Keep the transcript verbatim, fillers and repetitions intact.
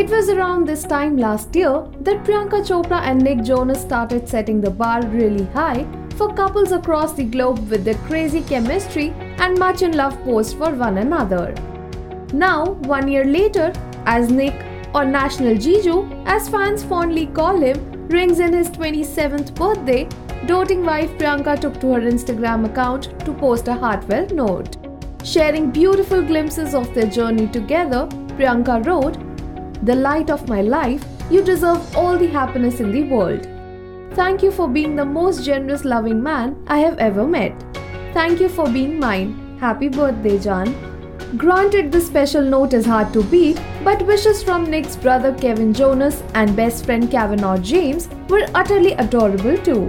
It was around this time last year that Priyanka Chopra and Nick Jonas started setting the bar really high for couples across the globe with their crazy chemistry and much in love posts for one another. Now, one year later, as Nick, or National Jiju as fans fondly call him, rings in his twenty-seventh birthday, doting wife Priyanka took to her Instagram account to post a heartfelt note. Sharing beautiful glimpses of their journey together, Priyanka wrote, "The light of my life, you deserve all the happiness in the world. Thank you for being the most generous, loving man I have ever met. Thank you for being mine. Happy birthday, Jan." Granted, this special note is hard to beat, but wishes from Nick's brother Kevin Jonas and best friend Kavanaugh James were utterly adorable too.